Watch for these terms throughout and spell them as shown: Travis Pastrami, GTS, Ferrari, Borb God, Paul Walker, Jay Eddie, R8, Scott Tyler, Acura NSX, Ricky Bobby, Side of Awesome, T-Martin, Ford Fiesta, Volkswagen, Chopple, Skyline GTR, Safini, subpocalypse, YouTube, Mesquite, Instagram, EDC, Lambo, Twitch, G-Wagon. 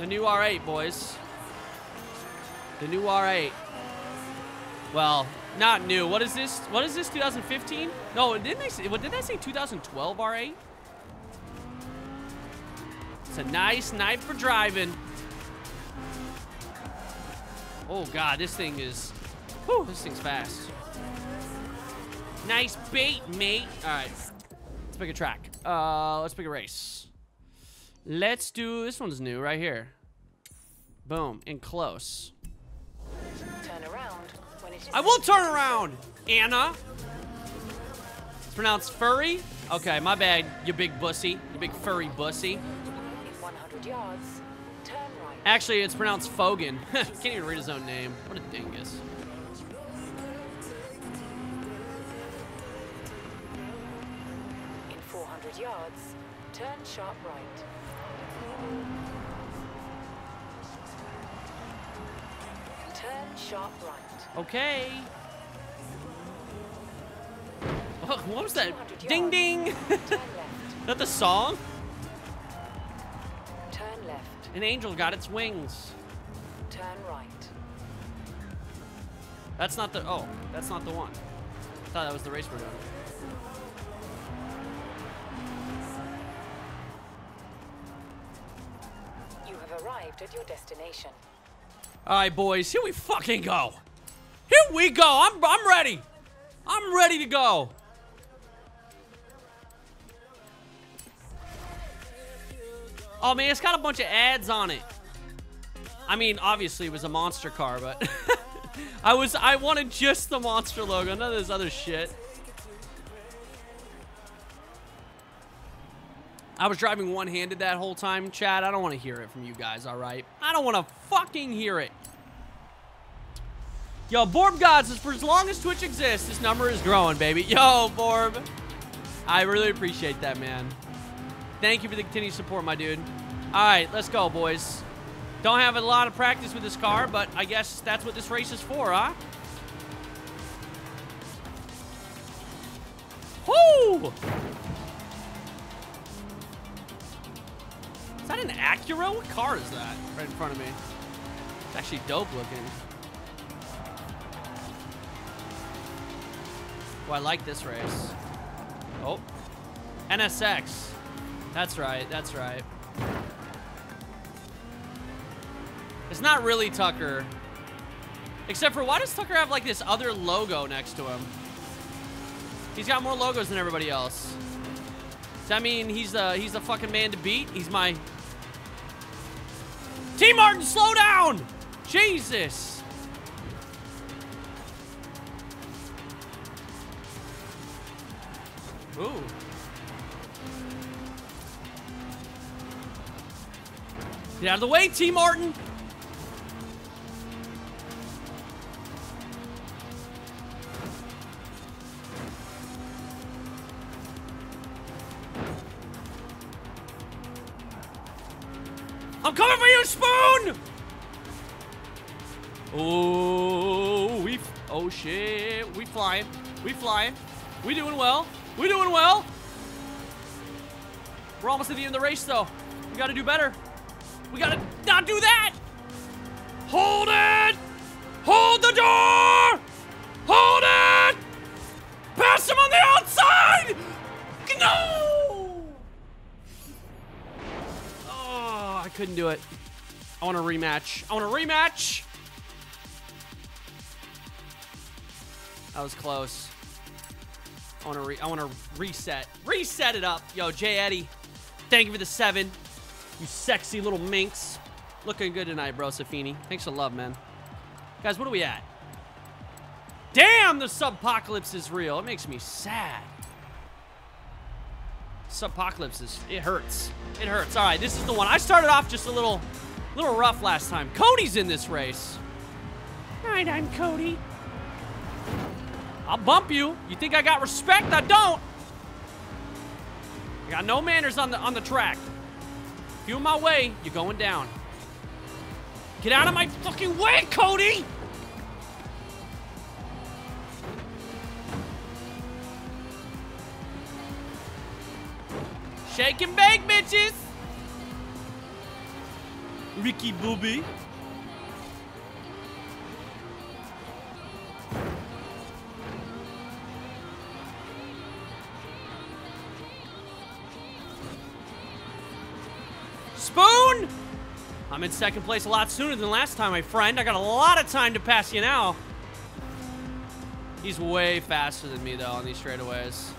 The new R8, boys. The new R8. Well, not new. What is this? What is this, 2015? No, didn't they say 2012 R8? It's a nice night for driving. Oh God, this thing is, whew, this thing's fast. Nice bait, mate. All right, let's pick a track. Let's pick a race. Let's do, this one's new right here. Boom, and close. Turn around when it is, I will turn around, Anna. It's pronounced furry. Okay, my bad, you big bussy. You big furry bussy. In 100 yards, turn right. Actually, it's pronounced Fogan. Can't even read his own name. What a dingus. In 400 yards, turn sharp right. Turn sharp right. Okay. Oh, what was that? Ding ding. Not the song. Turn left. An angel got its wings. Turn right. That's not the. Oh, that's not the one. I thought that was the race we're doing. Arrived at your destination. All right, boys, here we fucking go. Here we go. I'm ready. I'm ready to go. Oh man, it's got a bunch of ads on it. I mean, obviously it was a monster car, but I wanted just the monster logo, none of this other shit. I was driving one-handed that whole time, Chad. I don't want to hear it from you guys, all right? I don't want to fucking hear it. Yo, Borb God says, for as long as Twitch exists, this number is growing, baby. Yo, Borb. I really appreciate that, man. Thank you for the continued support, my dude. All right, let's go, boys. Don't have a lot of practice with this car, but I guess that's what this race is for, huh? Woo! Is that an Acura? What car is that right in front of me? It's actually dope looking. Oh, I like this race. Oh, NSX. That's right, that's right. It's not really Tucker. Except for, why does Tucker have like this other logo next to him? He's got more logos than everybody else. Does that mean he's the fucking man to beat? He's my... T-Martin, slow down! Jesus! Ooh. Get out of the way, T-Martin! I'm coming for you, Spoon! Oh, oh shit, we flying, we flying, we doing well, we doing well. We're almost at the end of the race though. We gotta do better. We gotta not do that. Hold it! Hold the door! Hold it! Pass him on the outside! No! I couldn't do it. I want a rematch. I want a rematch. That was close. I want to reset. Reset it up. Yo, Jay Eddie, thank you for the 7. You sexy little minx. Looking good tonight, bro, Safini. Thanks for the love, man. Guys, what are we at? Damn, the subpocalypse is real. It makes me sad. Subpocalypse is, it hurts. It hurts. All right, this is the one. I started off just a little rough last time. Cody's in this race. All right, I'm Cody. I'll bump you. You think I got respect? I don't. I got no manners on the track. If you're my way, you're going down. Get out of my fucking way, Cody! Shake and bake, bitches! Ricky Bobby. Spoon! I'm in second place a lot sooner than last time, my friend. I got a lot of time to pass you now. He's way faster than me, though, on these straightaways.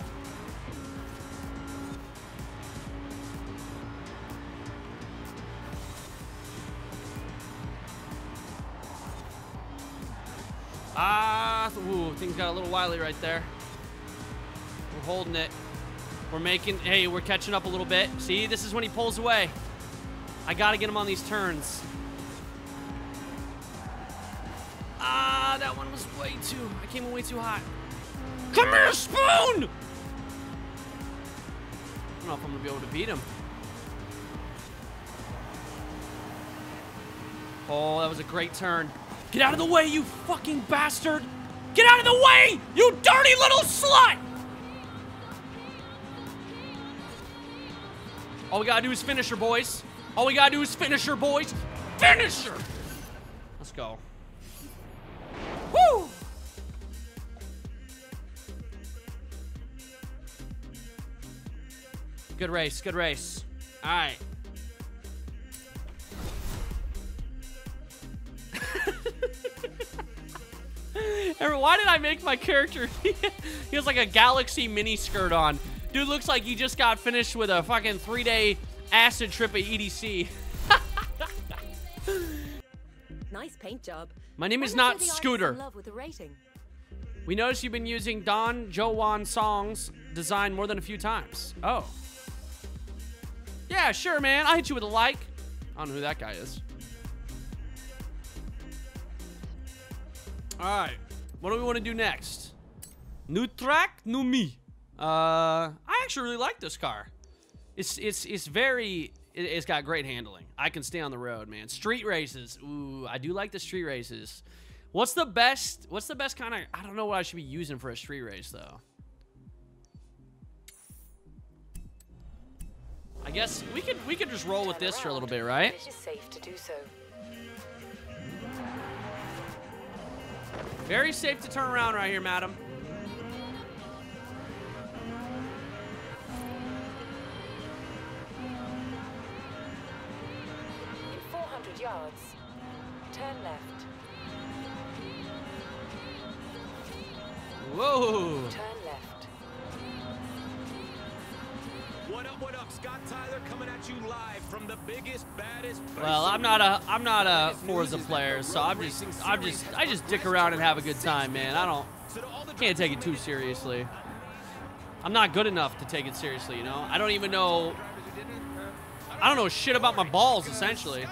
Ooh, things got a little wily right there. We're holding it. We're making, hey, we're catching up a little bit. See, this is when he pulls away. I gotta get him on these turns. Ah, that one was way too, I came in way too hot. Come here, Spoon! I don't know if I'm gonna be able to beat him. Oh, that was a great turn. Get out of the way, you fucking bastard! Get out of the way, you dirty little slut! All we gotta do is finish her, boys. All we gotta do is finish her, boys. Finish her! Let's go. Woo! Good race, good race. All right. Why did I make my character? He has like a galaxy mini skirt on. Dude looks like he just got finished with a fucking 3-day acid trip at EDC. Nice paint job. My name is not Scooter. We noticed you've been using Don Jowan Song's design more than a few times. Oh. Yeah, sure, man. I hit you with a like. I don't know who that guy is. All right. What do we want to do next? New track, new me. I actually really like this car. It's got great handling. I can stay on the road, man. Street races. Ooh, I do like the street races. What's the best kind of, I don't know what I should be using for a street race though. I guess we could just roll with this for a little bit, right? It is safe to do so. Very safe to turn around right here, madam. In 400 yards, turn left. Whoa. Turn left. What up, Scott Tyler coming at you live from the biggest, baddest. Well, I'm not a Forza player, so I just dick around and have a good time, man. I can't take it too seriously. I'm not good enough to take it seriously, you know. I don't know shit about my balls, essentially.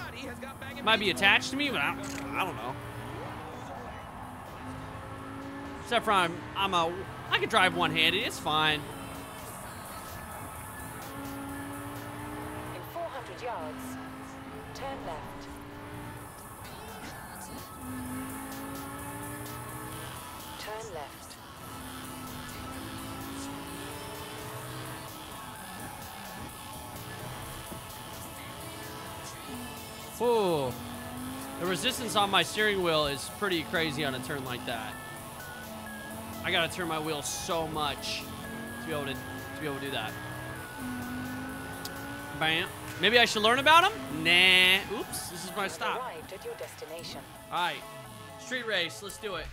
It might be attached to me, but I don't know. Except for I can drive one-handed. It's fine. Yards. Turn left. Turn left. Whoa. The resistance on my steering wheel is pretty crazy on a turn like that. I gotta turn my wheel so much to be able to do that. Bam. Maybe I should learn about him? Nah. Oops, this is my stop. Arrived at your destination. All right, street race, let's do it.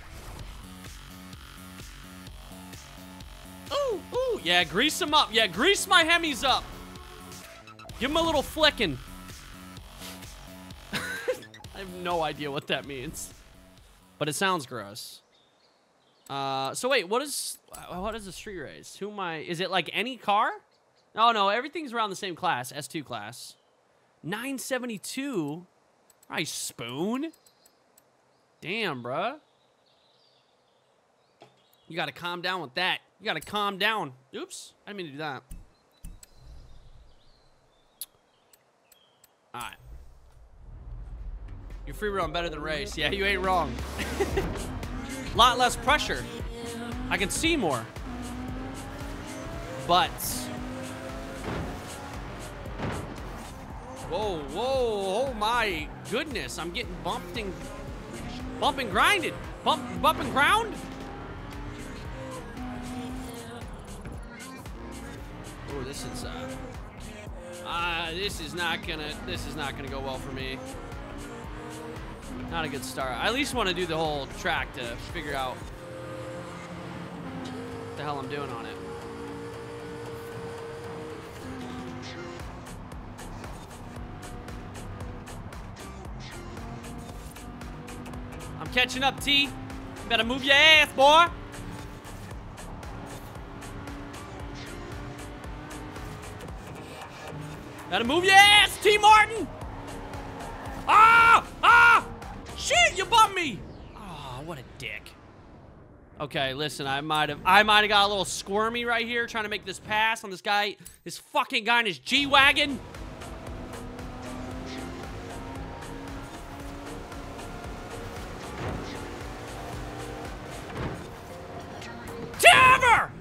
Ooh, ooh, yeah, grease him up. Yeah, grease my Hemis up. Give him a little flicking. I have no idea what that means, but it sounds gross. So wait, what is a street race? Who am I? Is it like any car? Oh, no, everything's around the same class, S2 class. 972? Nice, Spoon. Damn, bruh. You gotta calm down with that. You gotta calm down. Oops, I didn't mean to do that. All right. Your free run better than race. Yeah, you ain't wrong. Lot less pressure. I can see more. But... Whoa, whoa, oh my goodness. I'm getting bumped and... Bump and grinded. Bump and ground? Oh, this is not gonna go well for me. Not a good start. I at least want to do the whole track to figure out what the hell I'm doing on it. I'm catching up, T. You better move your ass, boy. Better move your ass, T. Martin. Ah! Ah! Shit, you bumped me! Oh, what a dick. Okay, listen, I might have got a little squirmy right here trying to make this pass on this guy, this fucking guy in his G-Wagon. Trevor!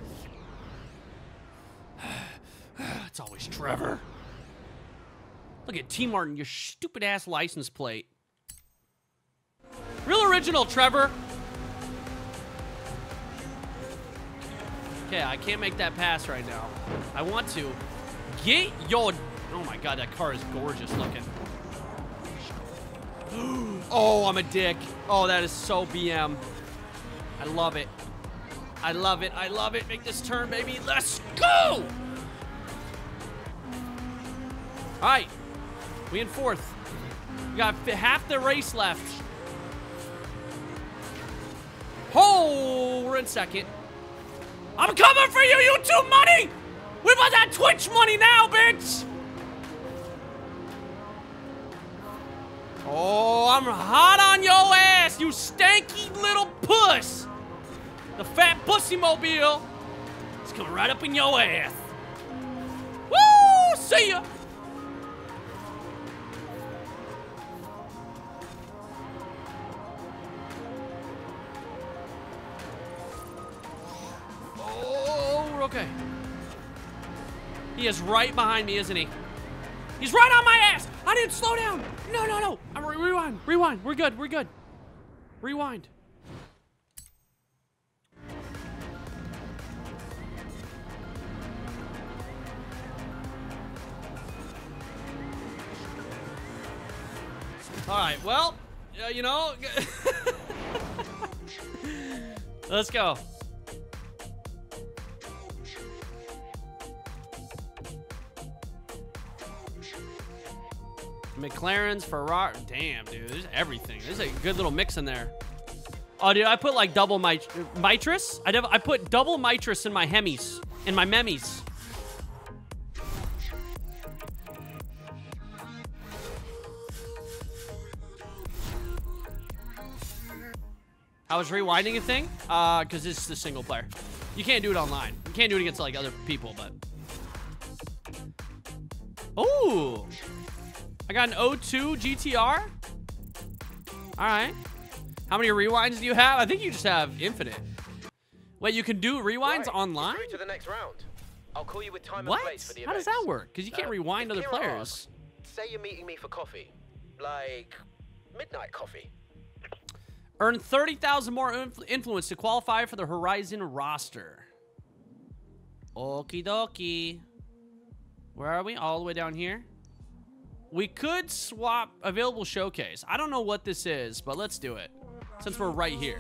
It's always Trevor. Look at T. Martin, your stupid ass license plate. Real original, Trevor. Okay, I can't make that pass right now. I want to get your... Oh my God, that car is gorgeous looking. Oh, I'm a dick. Oh, that is so BM. I love it. I love it. I love it. Make this turn, baby. Let's go! All right. We in fourth. We got half the race left. Oh, we're in second. I'm coming for you, YouTube money! We want that Twitch money now, bitch! Oh, I'm hot on your ass, you stanky little puss! The fat pussy mobile! It's coming right up in your ass. Woo! See ya! Okay. He is right behind me, isn't he? He's right on my ass! I didn't slow down! No, no, no! Rewind, rewind. We're good, we're good. Rewind. Alright, well, you know... Let's go. McLaren's, Ferrari, damn, dude, there's everything. There's a good little mix in there. Oh, dude, I put like double mitris. I put double mitris in my Hemis, in my Memis. I was rewinding a thing, because it's the single player. You can't do it online. You can't do it against like other people, but. Ooh. I got an 02 GTR. All right. How many rewinds do you have? I think you just have infinite. Wait, you can do rewinds online? To the next round. I'll call you with time and place for the event. How does that work? Because you can't rewind other players. Say you're meeting me for coffee, like midnight coffee. Earn 30,000 more influence to qualify for the Horizon roster. Okie dokie. Where are we? All the way down here. We could swap available showcase. I don't know what this is, but let's do it since we're right here.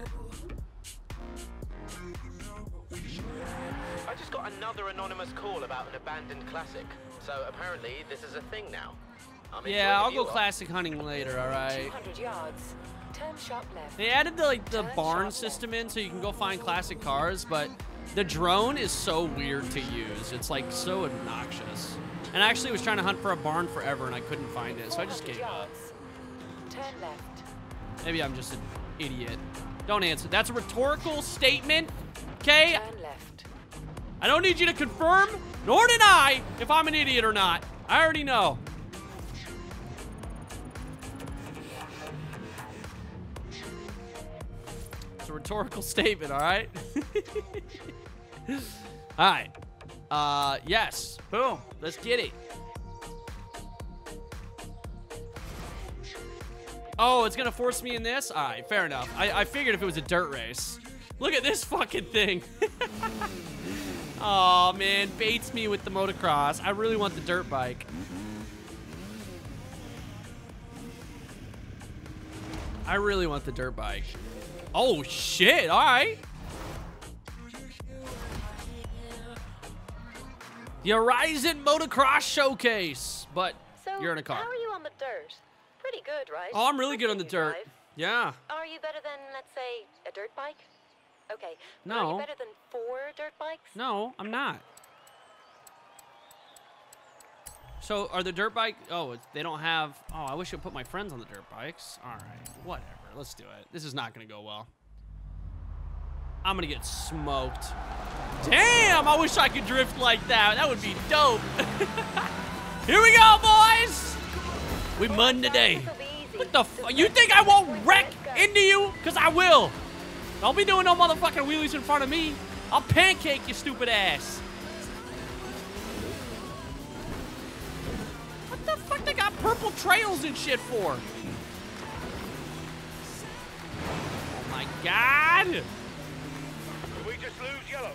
I just got another anonymous call about an abandoned classic. So apparently this is a thing now. Yeah, I'll go classic hunting later, all right? 200 yards. Turn sharp left. They added the barn system in so you can go find classic cars, but the drone is so weird to use. It's like so obnoxious. And I actually was trying to hunt for a barn forever, and I couldn't find it, so I just gave up. Turn left. Maybe I'm just an idiot. Don't answer. That's a rhetorical statement, okay? Turn left. I don't need you to confirm nor deny if I'm an idiot or not. I already know. It's a rhetorical statement, all right? All right. Yes. Boom. Let's get it. Oh, it's gonna force me in this? All right, fair enough. I figured if it was a dirt race. Look at this fucking thing. Oh, man, baits me with the motocross. I really want the dirt bike. I really want the dirt bike. Oh, shit. All right. The Horizon Motocross Showcase. But so you're in a car. How are you on the dirt? Pretty good, right? Oh, I'm really good on the dirt. Drive. Yeah. Are you better than, let's say, a dirt bike? Okay. No. Are you better than 4 dirt bikes? No, I'm not. So are the dirt bike, oh, they don't have, oh, I wish I put my friends on the dirt bikes. All right, whatever, let's do it. This is not gonna go well. I'm gonna get smoked. Damn, I wish I could drift like that. That would be dope. Here we go, boys. We mudding today. What the fuck, you think I won't wreck into you? Cause I will. Don't be doing no motherfucking wheelies in front of me. I'll pancake your stupid ass. What the fuck they got purple trails and shit for? Oh my god! Did we just lose yellow?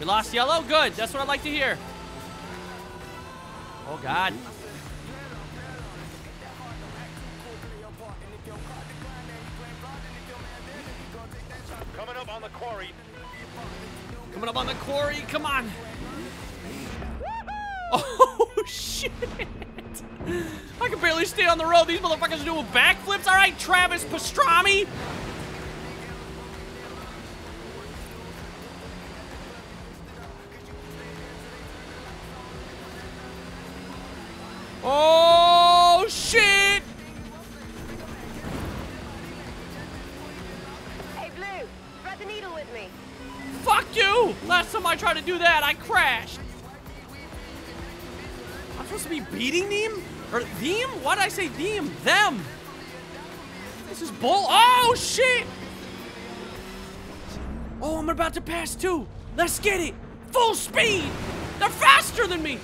We lost yellow? Good, that's what I like to hear. Oh god. Coming up on the quarry. Coming up on the quarry, come on. Oh, shit. I can barely stay on the road. These motherfuckers are doing backflips. All right, Travis Pastrami. Oh, shit. Hey, Blue, thread the needle with me. Fuck you. Last time I tried to do that, I crashed. I'm supposed to be beating them? Or them? Why did I say them? Them. This is bull. Oh, shit. Oh, I'm about to pass too. Let's get it. Full speed. They're faster than me.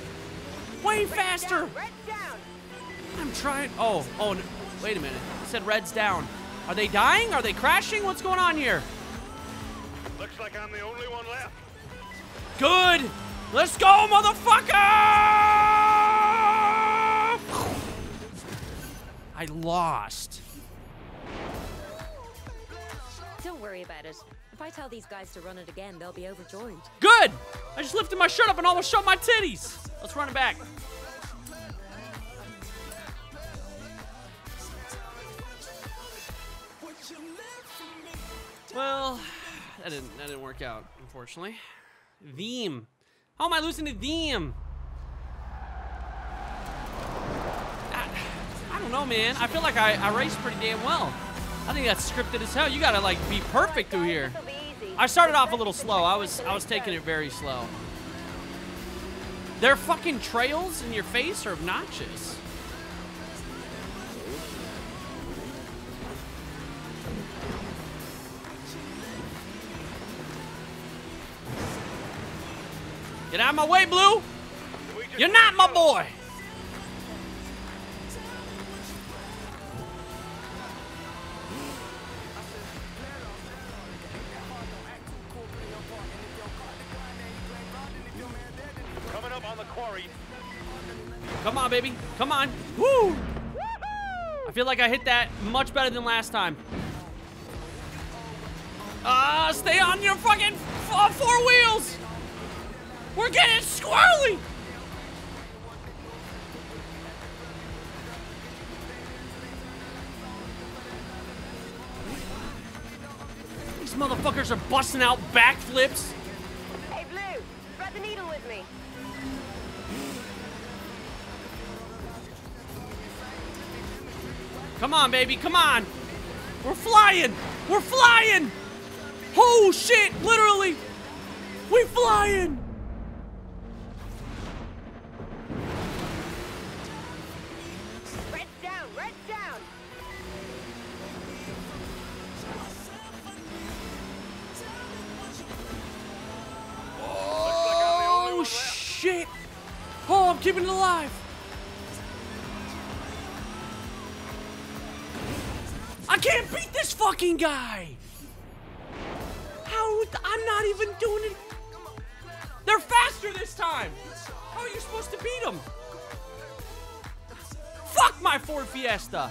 Way faster. I'm trying. Oh, oh, no. Wait a minute. It said red's down. Are they dying? Are they crashing? What's going on here? Looks like I'm the only one left. Good. Let's go, motherfucker. I lost. Don't worry about it. If I tell these guys to run it again, they'll be overjoyed. Good! I just lifted my shirt up and almost showed my titties. Let's run it back. Well, that didn't work out, unfortunately. Them. How am I losing to them? I don't know, man. I feel like I raced pretty damn well. I think that's scripted as hell. You gotta like be perfect through here. I started off a little slow. I was taking it very slow. Their fucking trails in your face are obnoxious. Get out of my way, Blue. You're not my boy. Come on, baby. Come on. Woo! I feel like I hit that much better than last time. Ah, stay on your fucking 4 wheels. We're getting squirrely. These motherfuckers are busting out backflips. Hey, Blue, thread the needle with me. Come on, baby, come on. We're flying, we're flying. Oh shit, literally, we're flying. Red down, red down. Oh shit. Oh, I'm keeping it alive. I can't beat this fucking guy. How? I'm not even doing it. They're faster this time. How are you supposed to beat them? Fuck my Ford Fiesta.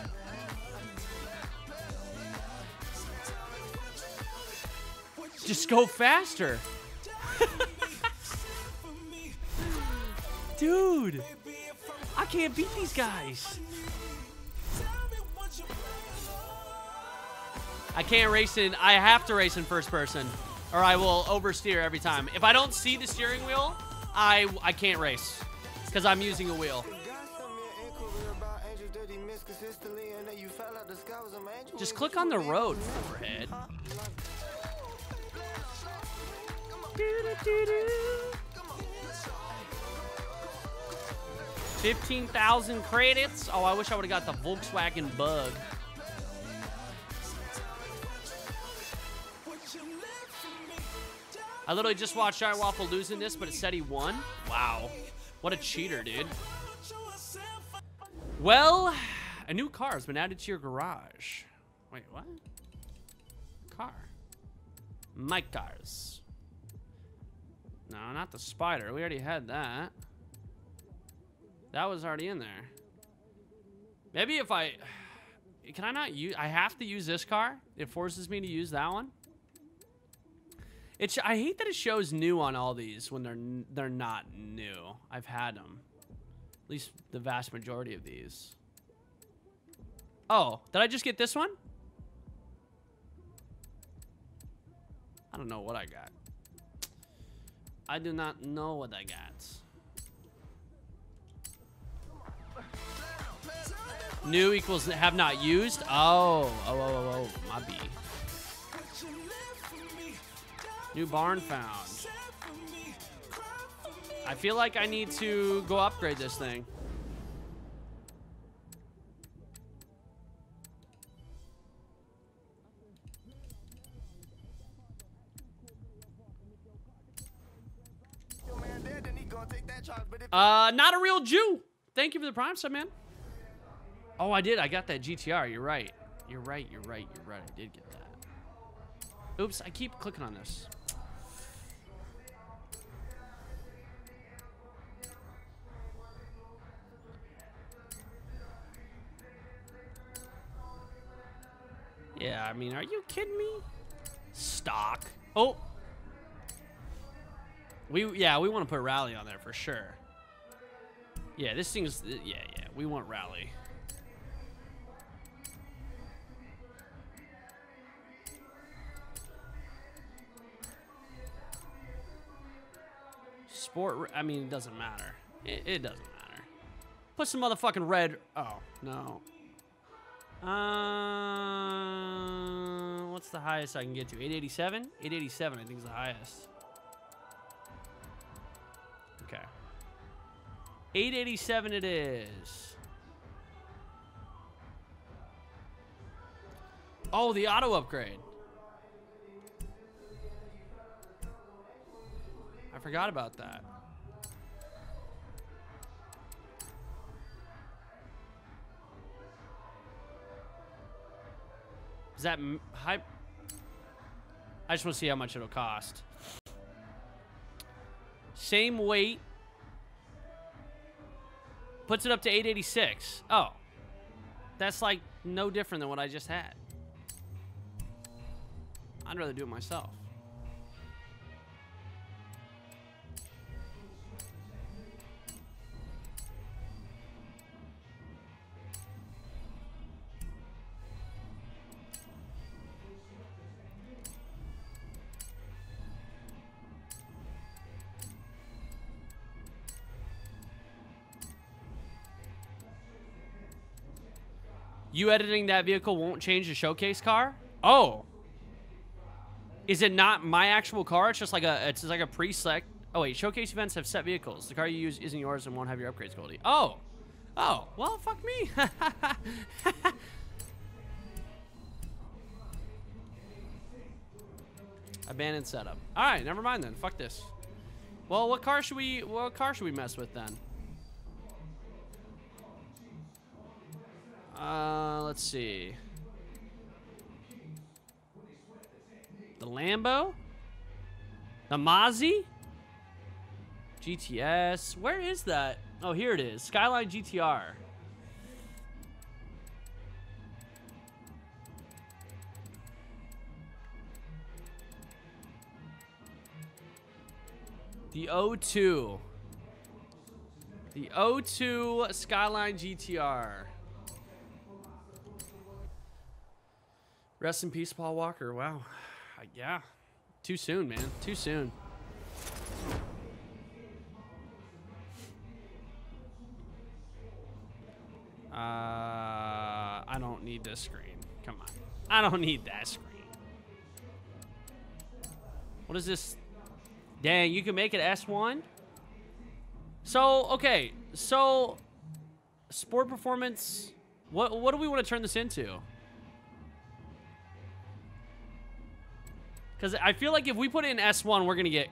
Just go faster. Dude, I can't beat these guys. I can't race in. I have to race in first person, or I will oversteer every time. If I don't see the steering wheel, I can't race because I'm using a wheel. Just click on the road, forehead. Do-do-do-do. 15,000 credits. Oh, I wish I would have got the Volkswagen bug. I literally just watched Shirewaffle losing this, but it said he won. Wow. What a cheater, dude. Well, a new car has been added to your garage. Wait, what? Car. My cars. No, not the spider. We already had that. That was already in there. Maybe if I... Can I not use... I have to use this car. It forces me to use that one. I hate that it shows new on all these when they're not new. I've had them. At least the vast majority of these. Oh, did I just get this one? I don't know what I got. I do not know what I got. New equals have not used. Oh, my B. New barn found. I feel like I need to go upgrade this thing. Not a real Jew. Thank you for the prime sub, man. Oh, I did. I got that GTR. You're right. You're right. I did get that. Oops, I keep clicking on this. Yeah, I mean, are you kidding me? Stock. Oh. We want to put Rally on there for sure. Yeah, this thing's... Yeah, we want Rally. Sport... I mean, it doesn't matter. It doesn't matter. Put some motherfucking red... Oh, no. What's the highest I can get to? 887? 887, I think, is the highest. Okay. 887 it is. Oh, the auto upgrade. I forgot about that. Is that high? I just want to see how much it'll cost. Same weight. Puts it up to 886. Oh. That's like no different than what I just had. I'd rather do it myself. You editing that vehicle won't change the showcase car? Oh. Is it not my actual car? It's just like a pre-select. Oh wait, showcase events have set vehicles. The car you use isn't yours and won't have your upgrades quality. Oh. Oh, well, fuck me. Abandoned setup. All right, never mind then. Fuck this. Well, what car should we mess with then? Let's see. the Lambo, the Mazzi, GTS. Where is that? Oh, here it is. Skyline GTR. The 02. The 02 Skyline GTR. Rest in peace, Paul Walker. Wow. Yeah. Too soon, man. Too soon. I don't need this screen. Come on. I don't need that screen. What is this? Dang, you can make it S1? So, okay. So, Sport Performance. What do we want to turn this into? Because I feel like if we put it in S1, we're going to get...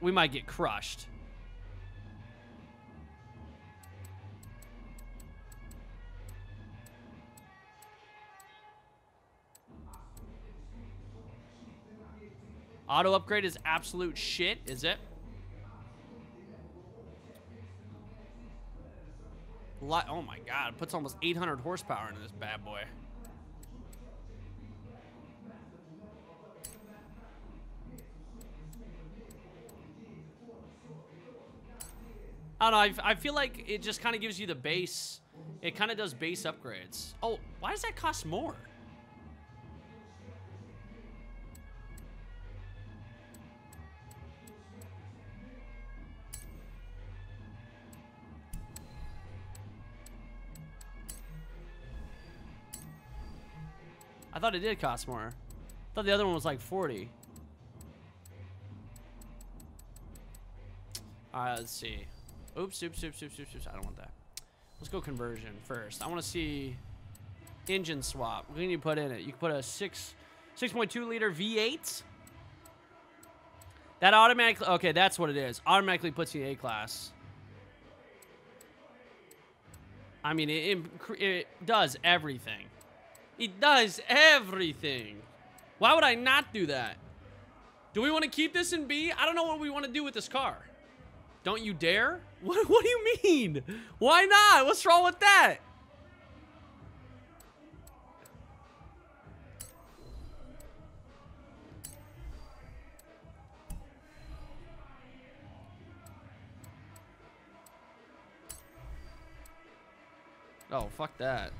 we might get crushed. Auto upgrade is absolute shit, is it? Oh my god, it puts almost 800 horsepower into this bad boy. I don't know, I feel like it just kind of gives you the base. It kind of does base upgrades. Oh, why does that cost more? I thought it did cost more. I thought the other one was like 40. All right, let's see. Oops. I don't want that. Let's go conversion first. I want to see engine swap. What can you put in it? You can put a 6.2 liter V8. That automatically... okay, that's what it is. Automatically puts you in A-Class. I mean, it does everything. It does everything. Why would I not do that? Do we want to keep this in B? I don't know what we want to do with this car. Don't you dare? What do you mean? Why not? What's wrong with that? Oh, fuck that.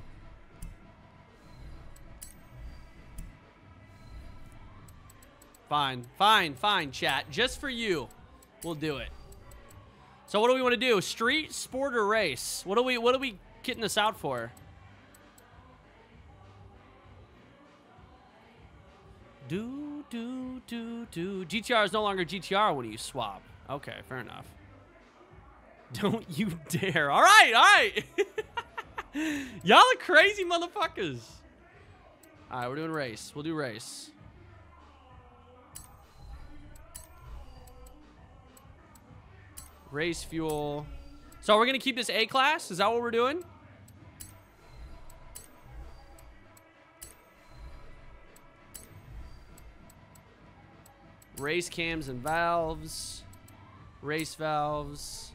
Fine, chat. Just for you, we'll do it. So what do we want to do? Street, sport, or race? What are we getting this out for? GTR is no longer GTR when you swap. Okay, fair enough. Don't you dare. All right. Y'all are crazy motherfuckers. All right, we're doing race. We'll do race. Race fuel. So we're gonna keep this A class. Is that what we're doing? Race cams and valves. Race valves.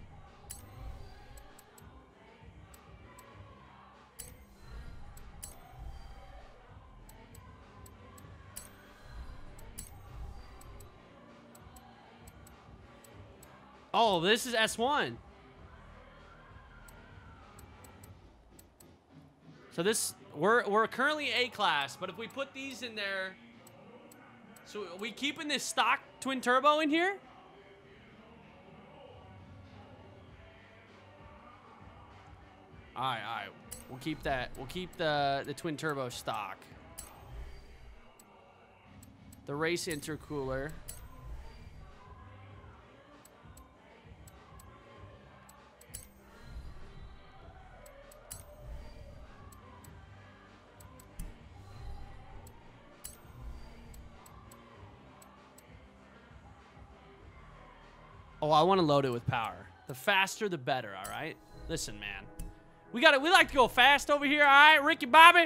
Oh, this is S1. So this, we're currently A class, but if we put these in there, so we keeping this stock twin turbo in here? All right. We'll keep that. We'll keep the twin turbo stock. The race intercooler. Oh, I want to load it with power. The faster, the better, all right? Listen, man. We like to go fast over here, all right? Ricky Bobby.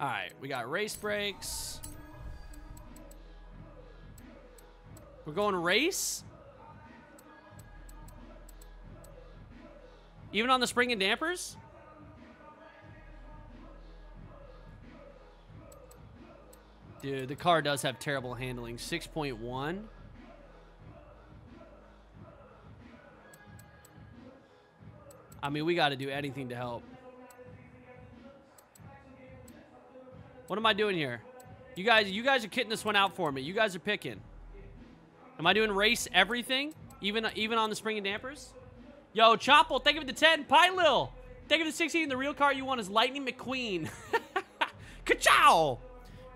All right, we got race brakes. We're going race? Even on the spring and dampers? Dude, the car does have terrible handling. 6.1. I mean, we got to do anything to help. What am I doing here? You guys are kitting this one out for me. You guys are picking. Am I doing race everything? Even on the spring and dampers? Yo, Chopple, thank you for the 10. Pie Lil, thank you for the 16. The real car you want is Lightning McQueen. Ka-chow!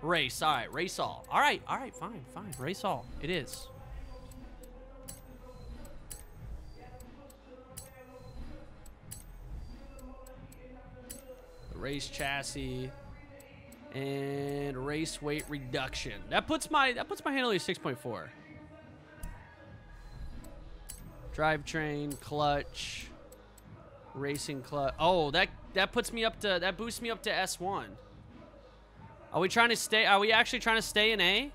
Race, all right, race all. All right, fine, race all. It is. The race chassis. And race weight reduction. That puts my handling at 6.4. Drivetrain, clutch, racing clutch. Oh, that puts me up to, that boosts me up to S1. Are we actually trying to stay in A?